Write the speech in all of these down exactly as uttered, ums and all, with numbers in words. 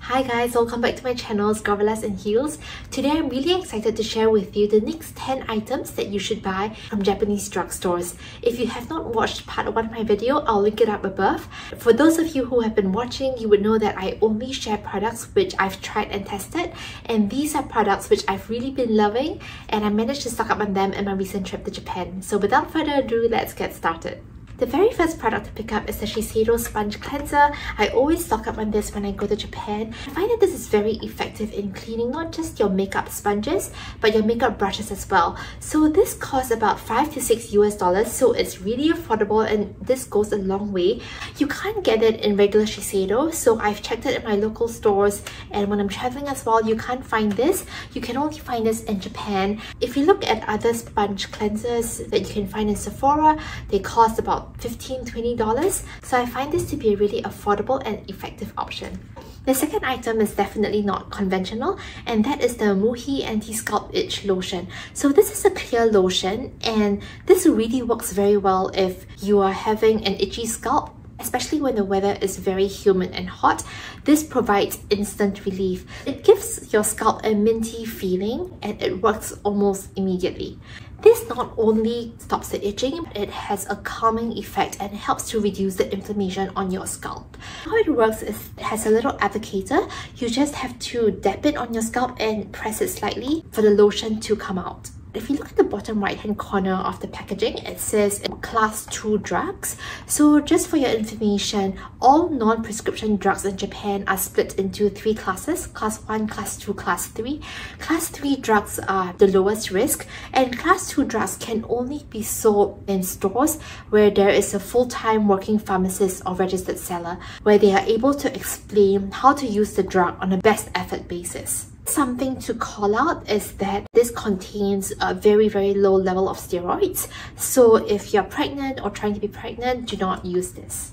Hi guys, welcome back to my channel, Gorillas in Heels. Today I'm really excited to share with you the next ten items that you should buy from Japanese drugstores. If you have not watched part one of my video, I'll link it up above. For those of you who have been watching, you would know that I only share products which I've tried and tested, and these are products which I've really been loving and I managed to stock up on them in my recent trip to Japan. So without further ado, let's get started. The very first product to pick up is the Shiseido Sponge Cleanser. I always stock up on this when I go to Japan. I find that this is very effective in cleaning not just your makeup sponges, but your makeup brushes as well. So this costs about five to six U S dollars, so it's really affordable and this goes a long way. You can't get it in regular Shiseido, so I've checked it in my local stores, and when I'm traveling as well, you can't find this. You can only find this in Japan. If you look at other sponge cleansers that you can find in Sephora, they cost about fifteen to twenty dollars, so I find this to be a really affordable and effective option. The second item is definitely not conventional, and that is the Muhi Anti-Scalp Itch Lotion. So this is a clear lotion, and this really works very well if you are having an itchy scalp, especially when the weather is very humid and hot. This provides instant relief. It gives your scalp a minty feeling and it works almost immediately. This not only stops the itching, but it has a calming effect and helps to reduce the inflammation on your scalp. How it works is it has a little applicator. You just have to dab it on your scalp and press it slightly for the lotion to come out. If you look at the bottom right hand corner of the packaging, it says class two drugs. So just for your information, all non-prescription drugs in Japan are split into three classes: class one, class two, class three. Class three drugs are the lowest risk, and class two drugs can only be sold in stores where there is a full-time working pharmacist or registered seller, where they are able to explain how to use the drug on a best effort basis. Something to call out is that this contains a very very low level of steroids, so if you're pregnant or trying to be pregnant, do not use this.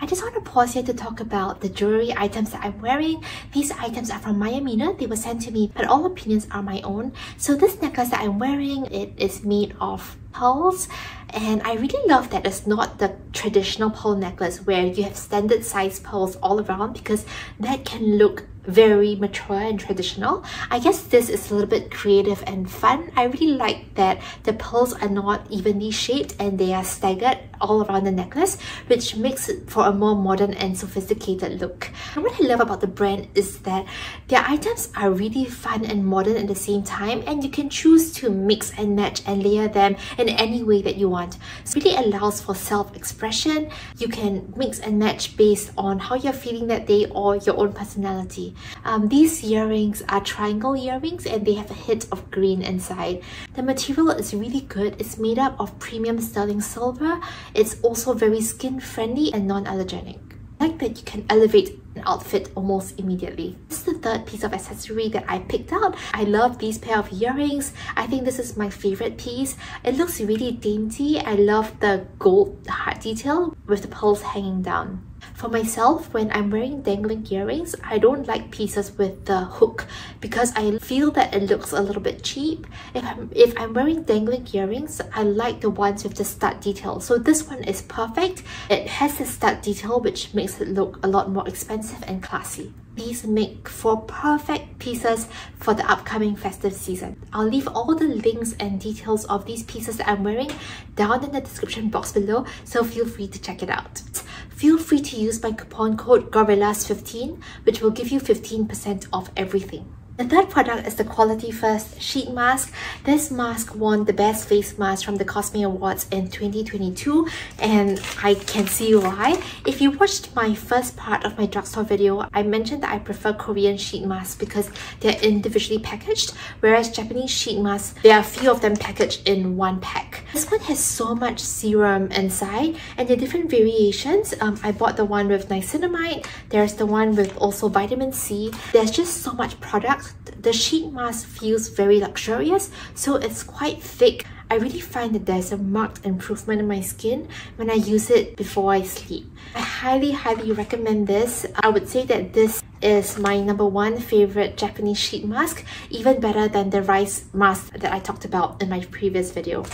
I just want to pause here to talk about the jewelry items that I'm wearing. These items are from MaiaMina. They were sent to me, but all opinions are my own. So this necklace that I'm wearing, it is made of pearls, and I really love that it's not the traditional pearl necklace where you have standard size pearls all around, because that can look very mature and traditional. I guess this is a little bit creative and fun. I really like that the pearls are not evenly shaped and they are staggered all around the necklace, which makes it for a more modern and sophisticated look. And what I love about the brand is that their items are really fun and modern at the same time, and you can choose to mix and match and layer them in any way that you want. So it really allows for self-expression. You can mix and match based on how you're feeling that day or your own personality. Um, these earrings are triangle earrings and they have a hint of green inside. The material is really good. It's made up of premium sterling silver. It's also very skin friendly and non-allergenic. I like that you can elevate an outfit almost immediately. This is the third piece of accessory that I picked out. I love these pair of earrings. I think this is my favorite piece. It looks really dainty. I love the gold heart detail with the pearls hanging down. For myself, when I'm wearing dangling earrings, I don't like pieces with the hook because I feel that it looks a little bit cheap. If I'm, if I'm wearing dangling earrings, I like the ones with the stud detail. So this one is perfect. It has the stud detail which makes it look a lot more expensive and classy. These make for perfect pieces for the upcoming festive season. I'll leave all the links and details of these pieces that I'm wearing down in the description box below, so feel free to check it out. Feel free to use my coupon code Gorillas fifteen, which will give you fifteen percent off everything. The third product is the Quality First Sheet Mask. This mask won the best face mask from the Cosme Awards in twenty twenty-two, and I can see why. If you watched my first part of my drugstore video, I mentioned that I prefer Korean sheet masks because they're individually packaged, whereas Japanese sheet masks, there are a few of them packaged in one pack. This one has so much serum inside, and there are different variations. Um, I bought the one with niacinamide, there's the one with also vitamin C. There's just so much product. The sheet mask feels very luxurious, so it's quite thick. I really find that there's a marked improvement in my skin when I use it before I sleep. I highly, highly recommend this. I would say that this is my number one favorite Japanese sheet mask, even better than the rice mask that I talked about in my previous video.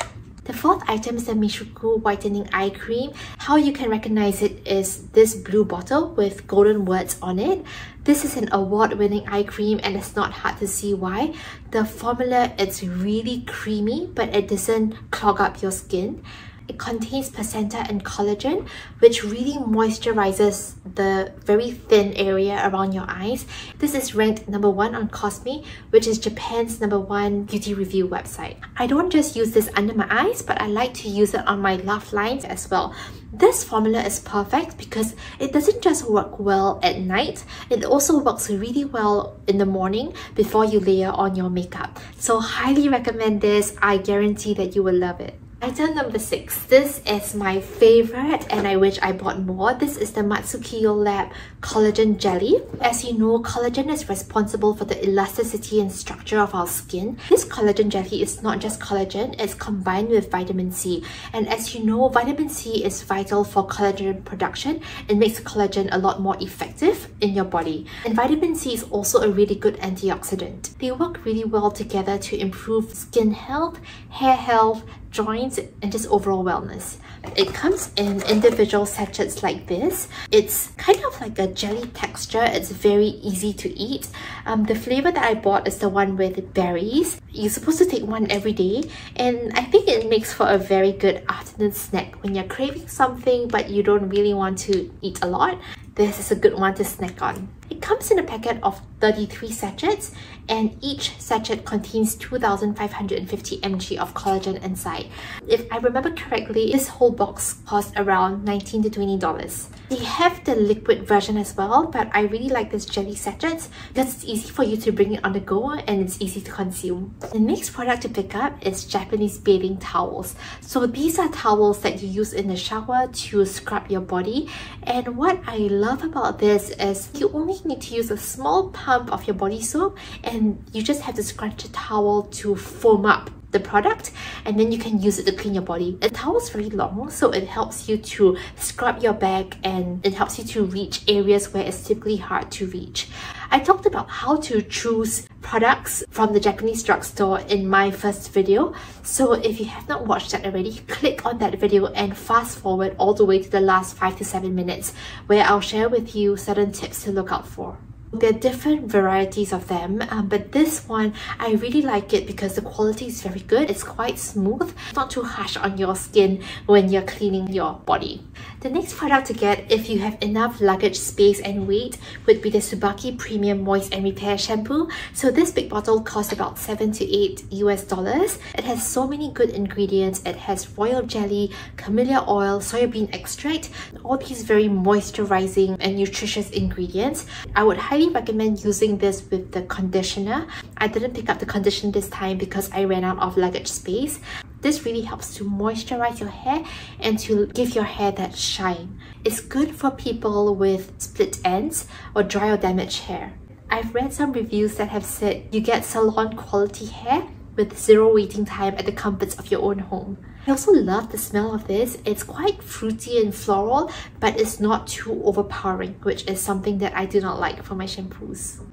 The fourth item is the Mishuku Whitening Eye Cream. How you can recognize it is this blue bottle with golden words on it. This is an award-winning eye cream and it's not hard to see why. The formula is really creamy but it doesn't clog up your skin. It contains placenta and collagen, which really moisturizes the very thin area around your eyes. This is ranked number one on Cosme, which is Japan's number one beauty review website. I don't just use this under my eyes, but I like to use it on my laugh lines as well. This formula is perfect because it doesn't just work well at night, it also works really well in the morning before you layer on your makeup. So highly recommend this. I guarantee that you will love it. Item number six. This is my favorite and I wish I bought more. This is the Matsukiyo Lab Collagen Jelly. As you know, collagen is responsible for the elasticity and structure of our skin. This collagen jelly is not just collagen, it's combined with vitamin C. And as you know, vitamin C is vital for collagen production. It makes collagen a lot more effective in your body. And vitamin C is also a really good antioxidant. They work really well together to improve skin health, hair health, joints, and just overall wellness. It comes in individual sachets like this. It's kind of like a jelly texture. It's very easy to eat. Um, the flavor that I bought is the one with berries. You're supposed to take one every day, and I think it makes for a very good afternoon snack when you're craving something but you don't really want to eat a lot. This is a good one to snack on. It comes in a packet of thirty-three sachets, and each sachet contains two thousand five hundred fifty milligrams of collagen inside. If I remember correctly, this whole box cost around nineteen to twenty dollars. They have the liquid version as well, but I really like this jelly sachets because it's easy for you to bring it on the go and it's easy to consume. The next product to pick up is Japanese bathing towels. So these are towels that you use in the shower to scrub your body, and what I love about this is you only need to use a small pump of your body soap and you just have to scrunch a towel to foam up the product, and then you can use it to clean your body. The towel is very long, so it helps you to scrub your back and it helps you to reach areas where it's typically hard to reach. I talked about how to choose products from the Japanese drugstore in my first video, so if you have not watched that already, click on that video and fast forward all the way to the last five to seven minutes where I'll share with you certain tips to look out for. There are different varieties of them, um, but this one, I really like it because the quality is very good. It's quite smooth, not too harsh on your skin when you're cleaning your body. The next product to get, if you have enough luggage space and weight, would be the Tsubaki Premium Moist and Repair Shampoo. So this big bottle costs about seven to eight US dollars. It has so many good ingredients. It has royal jelly, camellia oil, soybean extract, all these very moisturizing and nutritious ingredients. I would highly recommend using this with the conditioner. I didn't pick up the conditioner this time because I ran out of luggage space. This really helps to moisturize your hair and to give your hair that shine. It's good for people with split ends or dry or damaged hair. I've read some reviews that have said you get salon quality hair with zero waiting time at the comforts of your own home. I also love the smell of this. It's quite fruity and floral, but it's not too overpowering, which is something that I do not like for my shampoos.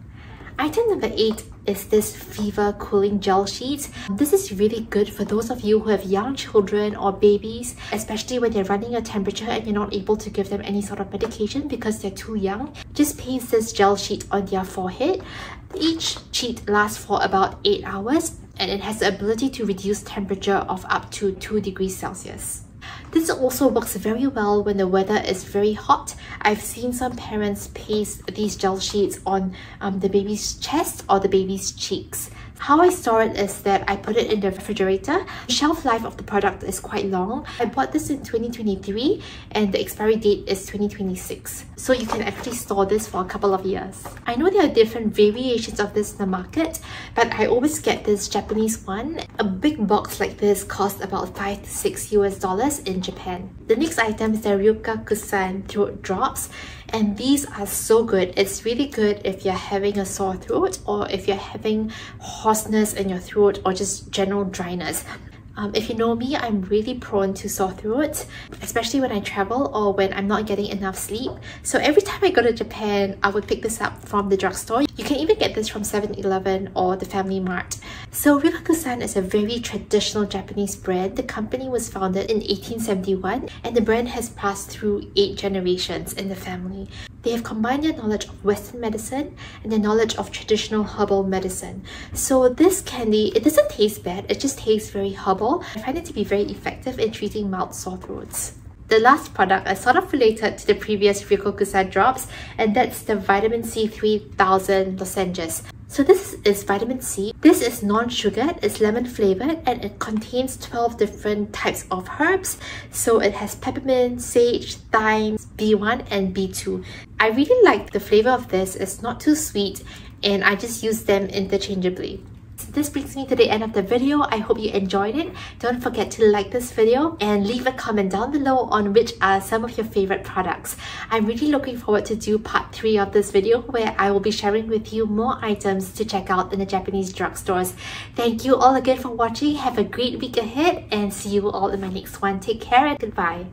Item number eight is this Fever Cooling Gel Sheet. This is really good for those of you who have young children or babies, especially when they're running a temperature and you're not able to give them any sort of medication because they're too young. Just paste this gel sheet on their forehead. Each sheet lasts for about eight hours and it has the ability to reduce temperature of up to two degrees Celsius. This also works very well when the weather is very hot. I've seen some parents paste these gel sheets on um, the baby's chest or the baby's cheeks. How I store it is that I put it in the refrigerator. The shelf life of the product is quite long. I bought this in twenty twenty-three and the expiry date is twenty twenty-six. So you can actually store this for a couple of years. I know there are different variations of this in the market, but I always get this Japanese one. A big box like this costs about five to six US dollars in Japan. The next item is the Ryukakusan throat drops. And these are so good. It's really good if you're having a sore throat or if you're having hoarseness in your throat or just general dryness. Um, if you know me, I'm really prone to sore throat, especially when I travel or when I'm not getting enough sleep. So every time I go to Japan, I would pick this up from the drugstore. You can even get this from seven eleven or the Family Mart. So Ryukakusan is a very traditional Japanese brand. The company was founded in eighteen seventy-one and the brand has passed through eight generations in the family. They have combined their knowledge of Western medicine and their knowledge of traditional herbal medicine. So this candy, it doesn't taste bad, it just tastes very herbal. I find it to be very effective in treating mild sore throats. The last product is sort of related to the previous Ryukakusan drops, and that's the Vitamin C three thousand lozenges. So this is vitamin C. This is non-sugared, it's lemon flavored, and it contains twelve different types of herbs. So it has peppermint, sage, thyme, B one and B two. I really like the flavor of this. It's not too sweet and I just use them interchangeably. So this brings me to the end of the video. I hope you enjoyed it. Don't forget to like this video and leave a comment down below on which are some of your favorite products. I'm really looking forward to do part three of this video where I will be sharing with you more items to check out in the Japanese drugstores. Thank you all again for watching. Have a great week ahead and see you all in my next one. Take care and goodbye.